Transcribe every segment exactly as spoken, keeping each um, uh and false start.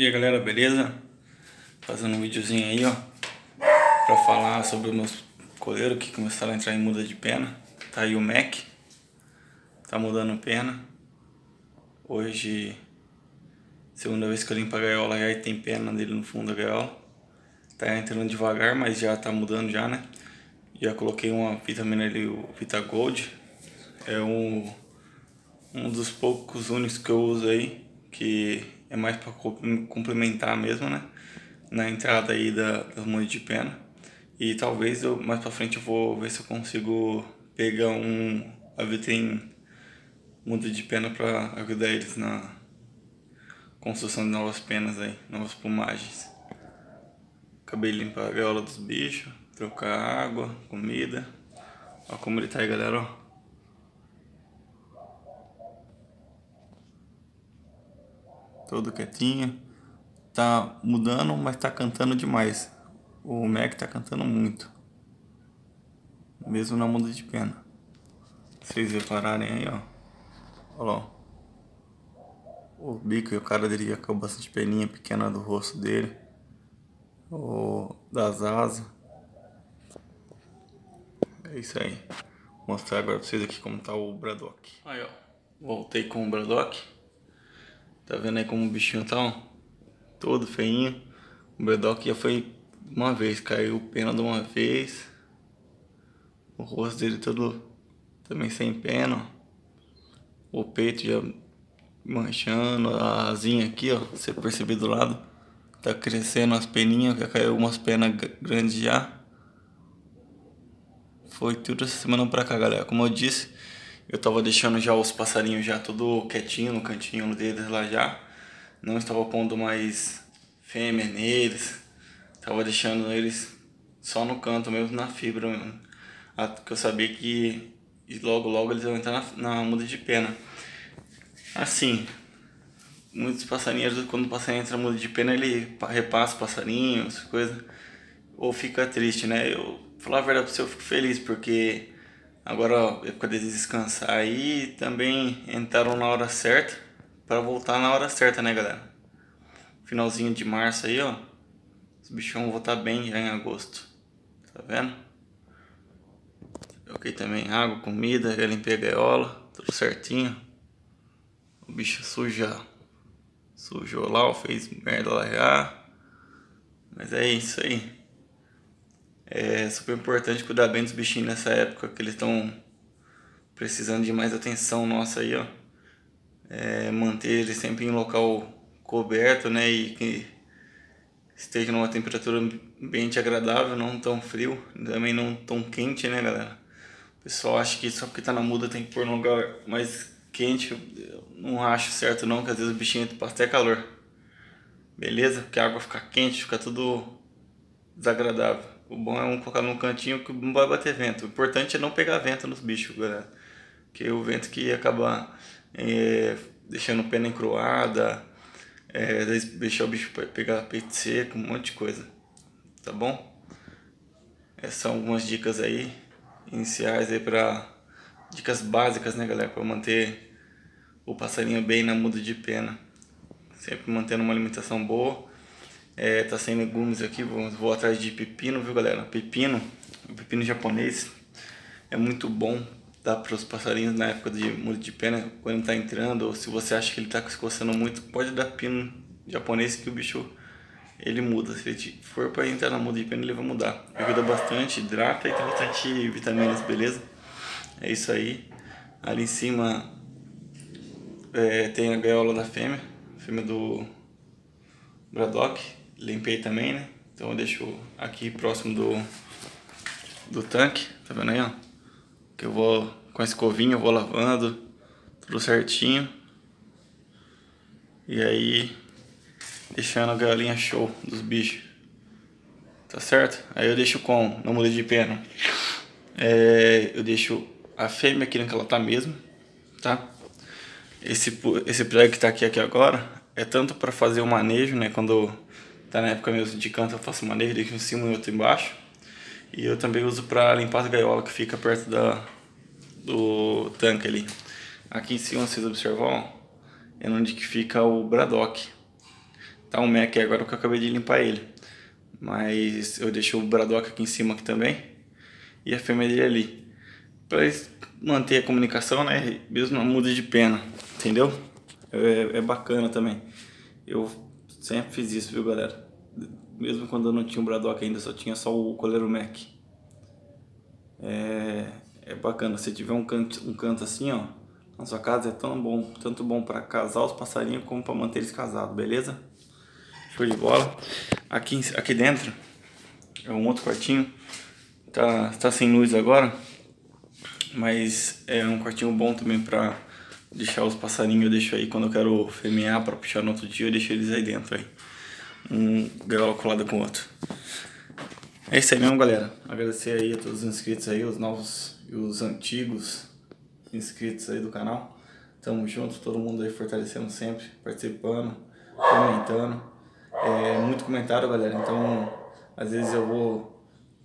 E aí galera, beleza? Fazendo um videozinho aí, ó, pra falar sobre os meus coleiros que começaram a entrar em muda de pena. Tá aí o Mac, tá mudando pena. Hoje, segunda vez que eu limpo a gaiola já, e tem pena dele no fundo da gaiola. Tá entrando devagar, mas já tá mudando já, né? Já coloquei uma vitamina ali, o Vita Gold. É um, um dos poucos únicos que eu uso aí, que é mais para complementar mesmo, né, na entrada aí da, das mudas de pena. E talvez eu, mais para frente eu vou ver se eu consigo pegar um a Vita em muda de pena para ajudar eles na construção de novas penas aí, novas plumagens. Acabei de limpar a gaiola dos bichos, trocar água, comida. Olha como ele tá aí, galera, ó. Todo quietinho, tá mudando, mas tá cantando demais. O Mac tá cantando muito, mesmo na muda de pena. Se vocês repararem aí, ó, olha lá, o bico e o cara dele já acabou, bastante peninha pequena do rosto dele, o das asas. É isso aí. Vou mostrar agora pra vocês aqui como tá o Braddock. Aí, ó, voltei com o Braddock. Tá vendo aí como o bichinho tá, ó, todo feinho. O Braddock já foi uma vez, caiu pena de uma vez. O rosto dele todo também sem pena, ó. O peito já manchando, a asinha aqui, ó, você percebe do lado. Tá crescendo as peninhas, já caiu umas penas grandes já. Foi tudo essa semana pra cá, galera. Como eu disse, eu tava deixando já os passarinhos já tudo quietinho no cantinho deles lá já. Não estava pondo mais fêmea neles. Tava deixando eles só no canto mesmo, na fibra mesmo. Porque eu sabia que logo logo eles iam entrar na, na muda de pena. Assim, muitos passarinhos, quando o passarinho entra na muda de pena, ele repassa os passarinhos, coisa. Ou fica triste, né? Eu, falar a verdade pra você, eu fico feliz porque... Agora, época de descansar aí, também entraram na hora certa, para voltar na hora certa, né, galera? Finalzinho de março aí, ó, os bichão vão voltar bem já em agosto, tá vendo? Ok, também água, comida, já limpei a gaiola, tudo certinho. O bicho suja, sujou lá, fez merda lá já, mas é isso aí. É super importante cuidar bem dos bichinhos nessa época, que eles estão precisando de mais atenção nossa aí, ó. É, manter eles sempre em um local coberto, né, e que esteja numa temperatura ambiente agradável, não tão frio, também não tão quente, né, galera? O pessoal acha que só porque tá na muda tem que pôr num lugar mais quente. Eu não acho certo não, que às vezes o bichinho passa até calor, beleza? Porque a água fica quente, fica tudo desagradável. O bom é um colocar num cantinho que não vai bater vento. O importante é não pegar vento nos bichos, galera. Porque é o vento que acaba é, deixando pena encruada, é, deixar o bicho pegar peito seco, um monte de coisa. Tá bom? Essas são algumas dicas aí, iniciais aí pra... Dicas básicas, né, galera? Pra manter o passarinho bem na muda de pena. Sempre mantendo uma alimentação boa. É, tá sem legumes aqui, vou, vou atrás de pepino, viu, galera? Pepino, o pepino japonês é muito bom, dá para os passarinhos na época de muda de pena, quando tá entrando, ou se você acha que ele tá se coçando muito, pode dar pepino japonês que o bicho, ele muda. Se ele for para entrar na muda de pena, ele vai mudar. Ajuda bastante, hidrata e tem bastante vitaminas, beleza? É isso aí. Ali em cima é, tem a gaiola da fêmea, fêmea do Braddock. Limpei também, né? Então eu deixo aqui próximo do, do tanque. Tá vendo aí, ó? Que eu vou com a escovinha, eu vou lavando tudo certinho. E aí, deixando a galinha show dos bichos. Tá certo? Aí eu deixo com, na muda de pena, é, eu deixo a fêmea aqui onde ela tá mesmo, tá? Esse, esse prego que tá aqui, aqui agora, é tanto pra fazer o manejo, né? Quando... Tá na época mesmo de canto, eu faço manejo, deixo em cima e outro embaixo. E eu também uso para limpar as gaiolas que fica perto da, do tanque ali. Aqui em cima, vocês observam, é onde que fica o Braddock. Tá um Mac agora que eu acabei de limpar ele. Mas eu deixei o Braddock aqui em cima aqui também. E a fêmea dele ali. Pra eles manter a comunicação, né? Mesmo não muda de pena, entendeu? É, é bacana também. Eu sempre fiz isso, viu, galera? Mesmo quando eu não tinha o Braddock ainda, só tinha só o coleiro Mac. É, é bacana. Se tiver um canto, um canto assim, ó, na sua casa é tão bom, tanto bom para casar os passarinhos como para manter eles casados, beleza? Show de bola. Aqui, aqui dentro é um outro quartinho. Tá, tá sem luz agora, mas é um quartinho bom também para deixar os passarinhos. Eu deixo aí quando eu quero fêmear para puxar no outro dia, eu deixo eles aí dentro aí. Um gaiola colada com o outro. É isso aí mesmo, galera. Agradecer aí a todos os inscritos aí, os novos e os antigos inscritos aí do canal. Tamo junto, todo mundo aí fortalecendo sempre, participando, comentando. É muito comentário, galera. Então, às vezes eu vou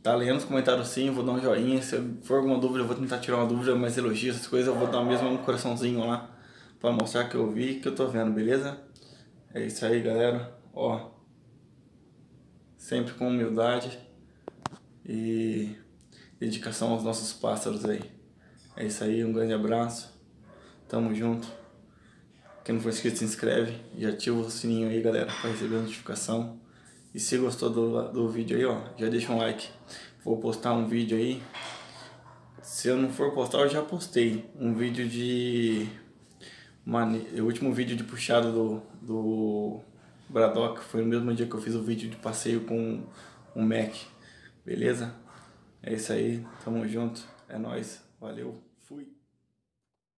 tá lendo os comentários sim, vou dar um joinha. Se for alguma dúvida, eu vou tentar tirar uma dúvida, mas elogios, essas coisas, eu vou dar mesmo um coraçãozinho lá pra mostrar que eu vi, que eu tô vendo, beleza? É isso aí, galera. Ó, sempre com humildade e dedicação aos nossos pássaros aí. É isso aí, um grande abraço. Tamo junto. Quem não for inscrito, se inscreve e ativa o sininho aí, galera, para receber a notificação. E se gostou do, do vídeo aí, ó, já deixa um like. Vou postar um vídeo aí. Se eu não for postar, eu já postei um vídeo de... Mane... O último vídeo de puxada do, do Braddock foi no mesmo dia que eu fiz o vídeo de passeio com o Mac. Beleza? É isso aí, tamo junto, é nóis, valeu, fui!